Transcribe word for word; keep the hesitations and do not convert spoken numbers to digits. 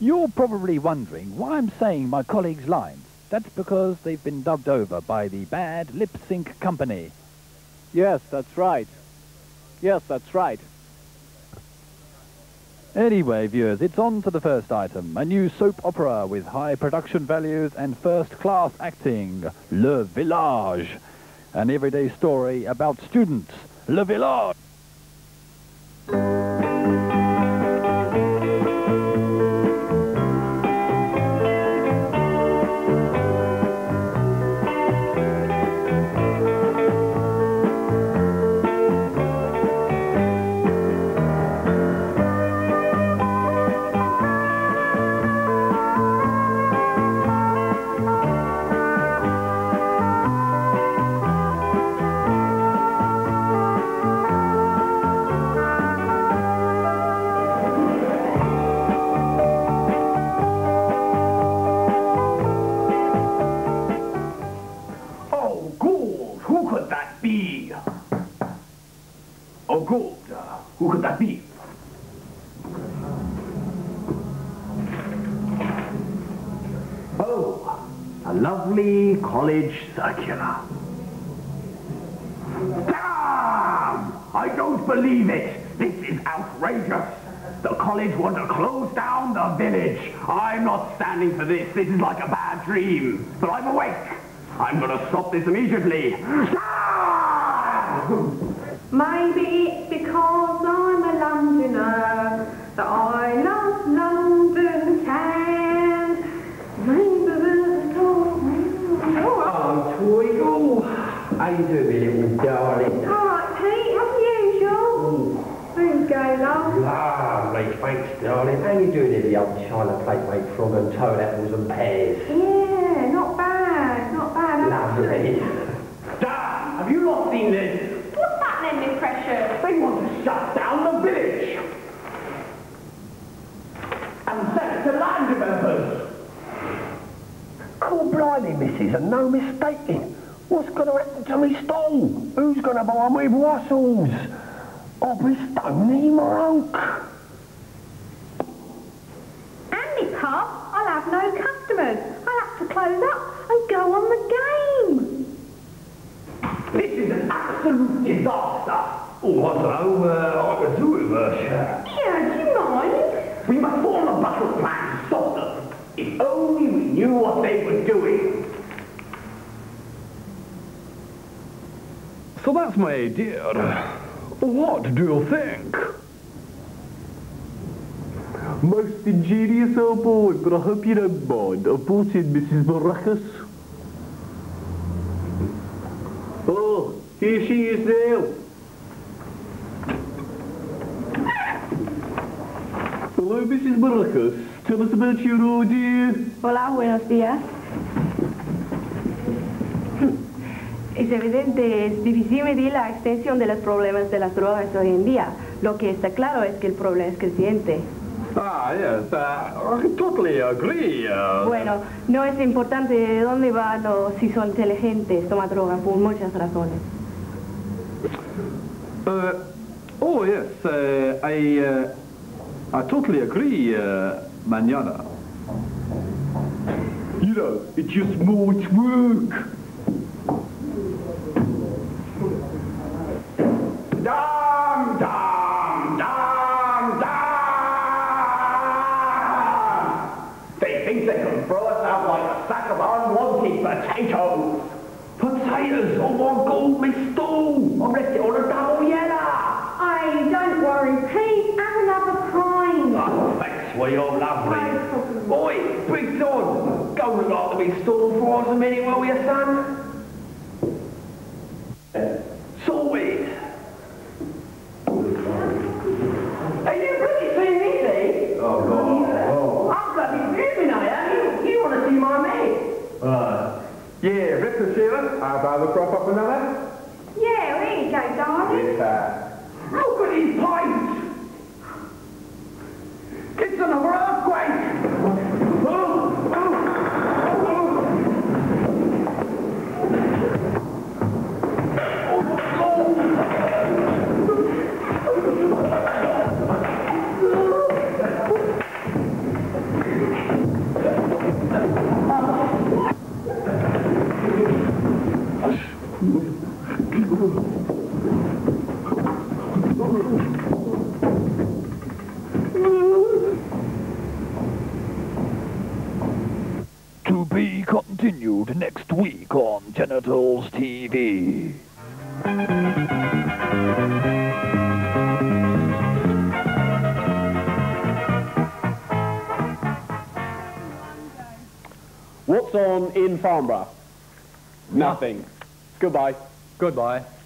You're probably wondering why I'm saying my colleague's lines. That's because they've been dubbed over by the bad lip-sync company. Yes, that's right. Yes, that's right. Anyway, viewers, it's on to the first item. A new soap opera with high production values and first-class acting, Le Village. An everyday story about students, Le Village. Who could that be? Oh, a lovely college circular. Damn! I don't believe it. This is outrageous. The college want to close down the village. I'm not standing for this. This is like a bad dream. But I'm awake. I'm going to stop this immediately. Damn! Maybe it's because I'm a Londoner that I love London town. Maybe that's all. Oh, Tweedle. How you doing, little darling? All right, Pete, as usual. Who's going, love? Lovely, thanks, darling. How you doing in the old china plate made from and toad apples and pears? Yeah, not bad, not bad. Lovely. Dad, have you not seen this? They want to shut down the village and sell it to land developers. Call blimey, missus, and no mistaking. What's going to happen to me stall? Who's going to buy me wassels? I'll be stony broke. Andy, Pop, I'll have no customers. I'll have to close up and go on the game. This is an absolute disaster. Oh, I don't know, uh, I could do with her, yeah. Yeah, do you mind? We must form a battle plan to stop them. If only we knew what they were doing. So that's my idea. What do you think? Most ingenious, old boy, but I hope you don't mind. I brought in Missus Maracas. Oh, here she is now. Hello, Missus Maracas. Tell us about your ordeal. Hola, buenos días. Es evidente, es divisible la extensión de los problemas de las drogas hoy en día. Lo que está claro es que el problema es creciente. Ah, yes, uh, I totally agree. Uh, bueno, no es importante de dónde van o si son inteligentes, toman drogas por muchas razones. Uh, oh, yes, uh, I... Uh, I totally agree, uh, Manana. You know, it's just more work. Damn, damn, damn, damn! They think they can throw us out like a sack of unwanted potatoes. Potatoes, oh my God, my stool! I'm left it on a double yellow. I don't worry, Pete, have another problem. Oh, thanks, we are lovely. Oi, big dog, go and like to be stalled for us a minute, will you, son? Sorted. Are you bloody seeing me, Steve? Oh, God. I'm bloody moving, I am. You want to see my mate? Uh, yeah, rip the sealer. I'll buy the prop up another. Yeah, there you go, darling. Yeah. Look at his pipes. It's another earthquake! Oh, oh, oh. on in Farnborough? Nothing. Nothing. Goodbye. Goodbye.